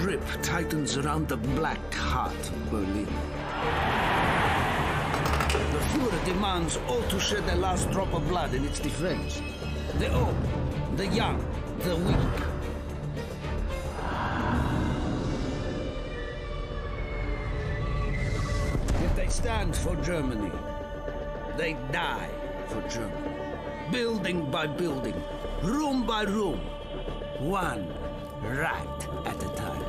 grip tightens around the black heart of Berlin. The Führer demands all to shed the last drop of blood in its defense. The old, the young, the weak. If they stand for Germany, they die for Germany. Building by building, room by room, one right at a time.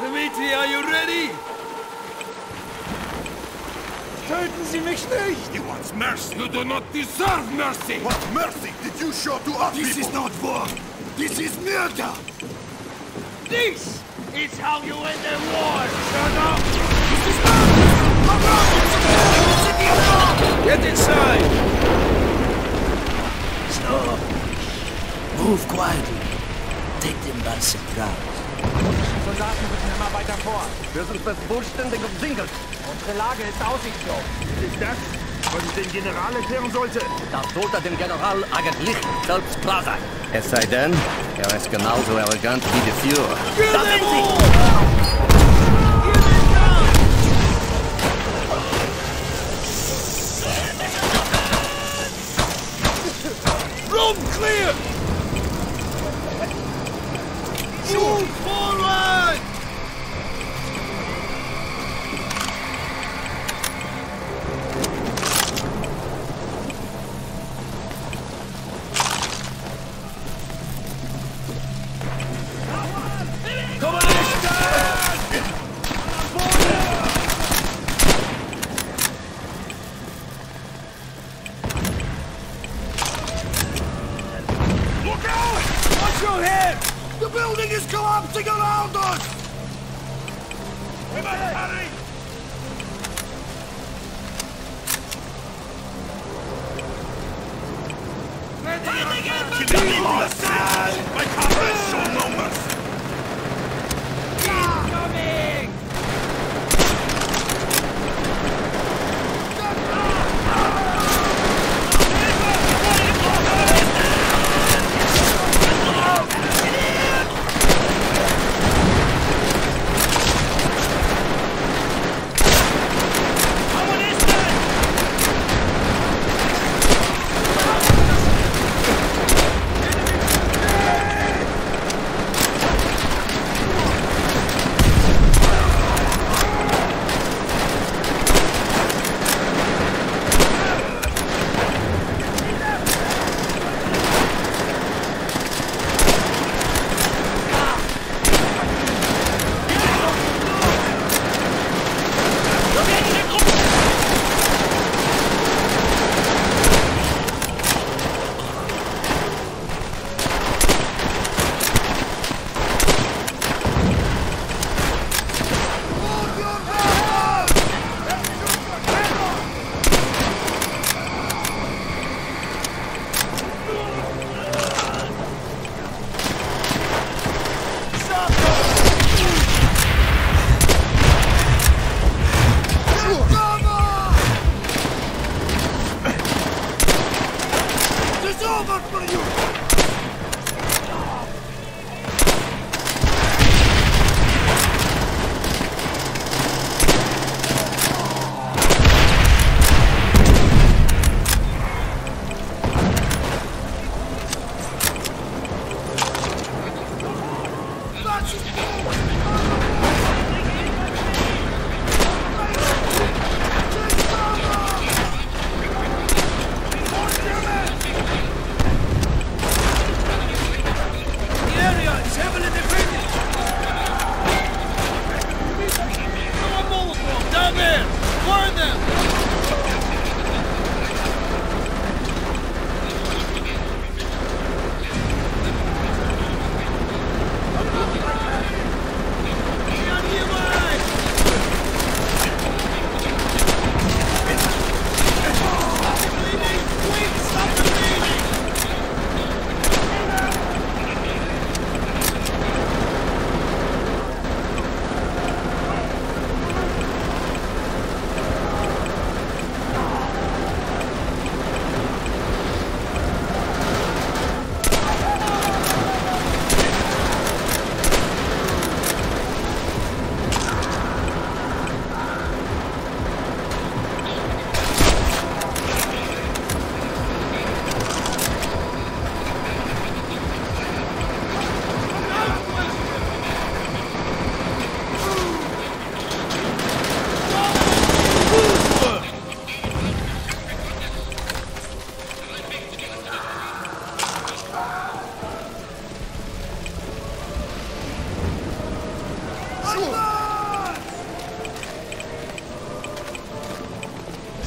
Dmitry, are you ready? Töten Sie mich nicht! He wants mercy! You do not deserve mercy! What mercy did you show to us people? This is not war! This is murder! This is how you end a war, Chernov! This is murder! Come on! Get inside! Stop! Move quietly. Take them by surprise. Die Soldaten müssen immer weiter vor. Wir sind vollständig umzingelt. Unsere Lage ist aussichtslos. Ist das, was ich dem General erklären sollte? Das sollte dem General eigentlich selbst klar sein. Es sei denn, er ist genauso arrogant wie der Führer. Da sind sie! Room clear! Move forward!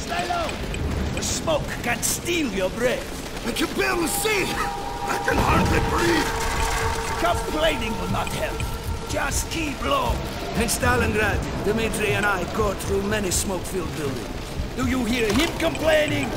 Stay low! The smoke can steal your breath. I can barely see! I can hardly breathe! Complaining will not help. Just keep low. In Stalingrad, Dmitry and I go through many smoke-filled buildings. Do you hear him complaining?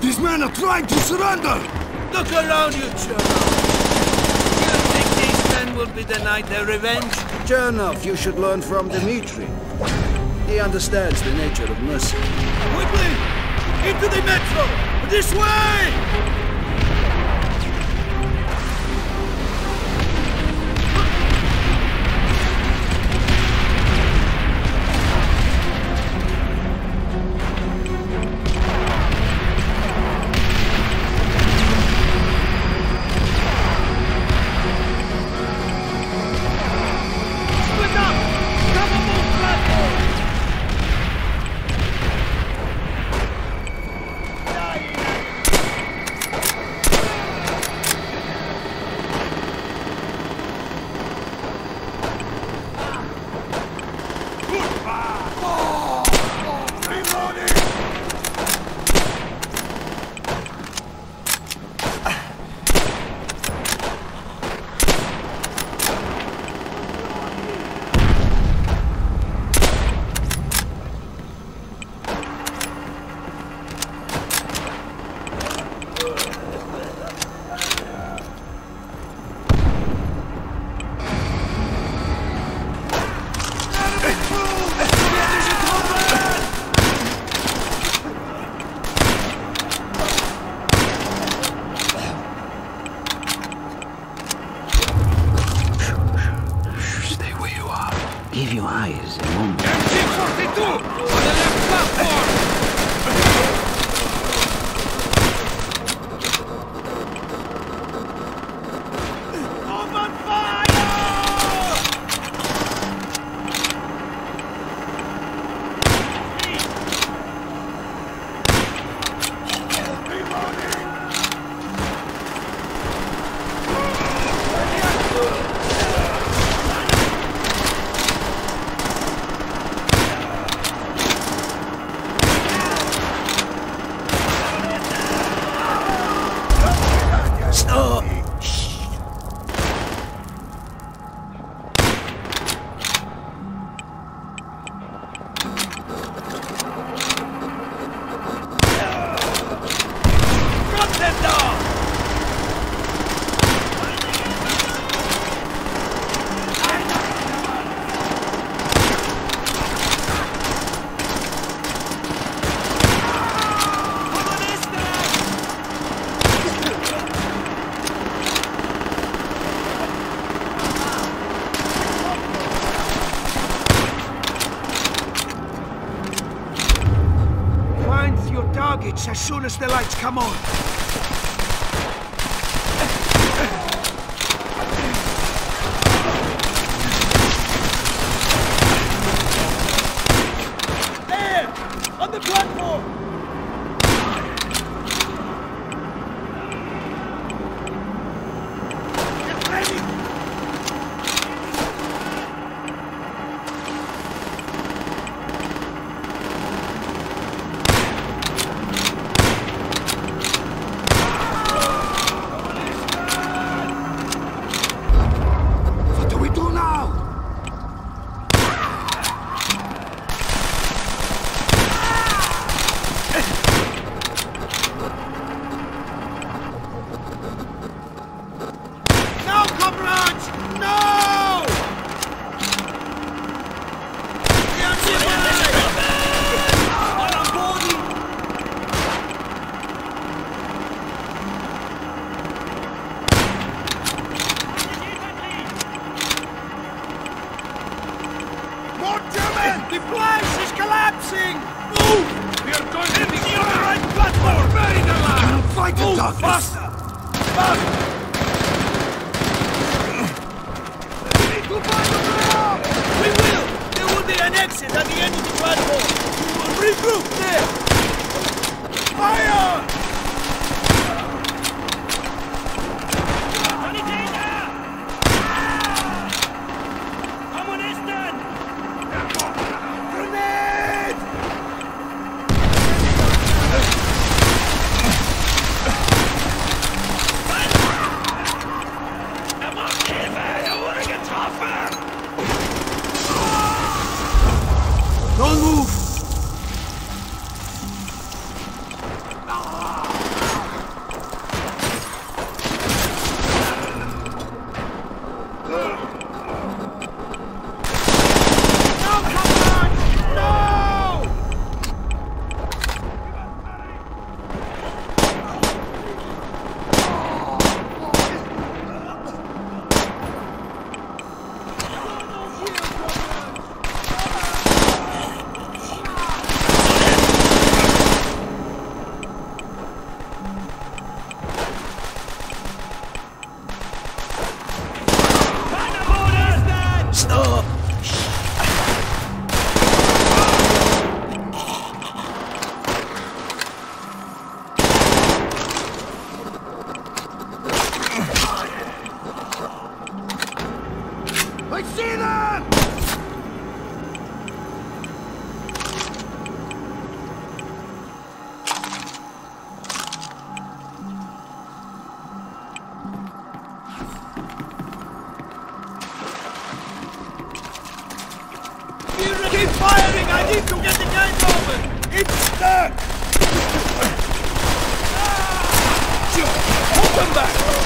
These men are trying to surrender! Look around you, Chernov! You think these men will be denied their revenge? Chernov, you should learn from Dmitry. He understands the nature of mercy. Quickly! Into the metro! This way! your eyes a moment. MG-42 on the left platform! As soon as the lights come on. There! On the platform! Come back!